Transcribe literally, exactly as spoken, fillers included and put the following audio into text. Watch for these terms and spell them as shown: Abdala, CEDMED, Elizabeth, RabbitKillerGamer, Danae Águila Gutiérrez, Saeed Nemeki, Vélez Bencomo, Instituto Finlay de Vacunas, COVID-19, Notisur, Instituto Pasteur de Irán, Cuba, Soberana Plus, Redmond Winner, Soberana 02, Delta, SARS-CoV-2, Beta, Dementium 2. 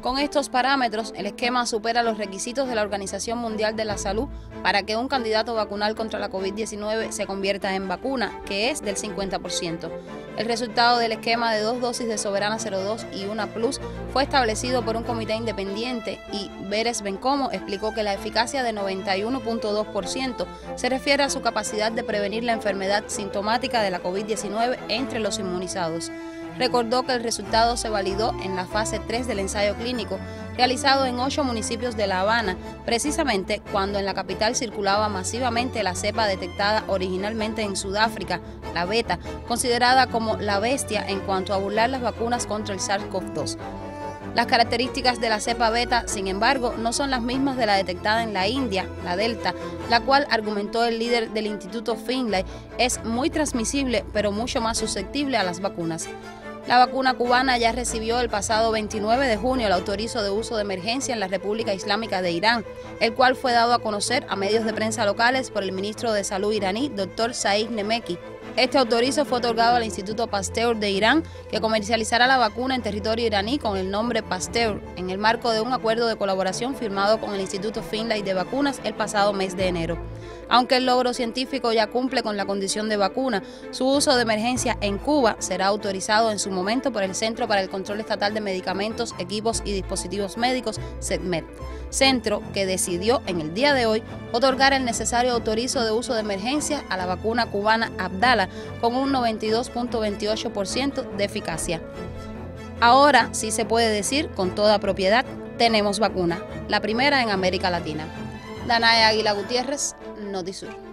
Con estos parámetros, el esquema supera los requisitos de la Organización Mundial de la Salud para que un candidato vacunal contra la COVID diecinueve se convierta en vacuna, que es del cincuenta por ciento. El resultado del esquema de dos dosis de Soberana cero dos y una Plus fue establecido por un comité independiente y Vélez Bencomo explicó que la eficacia de noventa y uno punto dos por ciento se refiere a su capacidad de prevenir la enfermedad sintomática de la COVID diecinueve entre los inmunizados. Recordó que el resultado se validó en la fase tres del ensayo clínico, realizado en ocho municipios de La Habana, precisamente cuando en la capital circulaba masivamente la cepa detectada originalmente en Sudáfrica, la Beta, considerada como la bestia en cuanto a burlar las vacunas contra el SARS CoV dos. Las características de la cepa Beta, sin embargo, no son las mismas de la detectada en la India, la Delta, la cual, argumentó el líder del Instituto Finlay, es muy transmisible, pero mucho más susceptible a las vacunas. La vacuna cubana ya recibió el pasado veintinueve de junio el autorizo de uso de emergencia en la República Islámica de Irán, el cual fue dado a conocer a medios de prensa locales por el ministro de Salud iraní, doctor Saeed Nemeki. Este autorizo fue otorgado al Instituto Pasteur de Irán, que comercializará la vacuna en territorio iraní con el nombre Pasteur, en el marco de un acuerdo de colaboración firmado con el Instituto Finlay de Vacunas el pasado mes de enero. Aunque el logro científico ya cumple con la condición de vacuna, su uso de emergencia en Cuba será autorizado en su momento por el Centro para el Control Estatal de Medicamentos, Equipos y Dispositivos Médicos, CEDMED, centro que decidió en el día de hoy otorgar el necesario autorizo de uso de emergencia a la vacuna cubana Abdala, con un noventa y dos punto veintiocho por ciento de eficacia. Ahora sí se puede decir con toda propiedad, tenemos vacuna, la primera en América Latina. Danae Águila Gutiérrez, Notisur.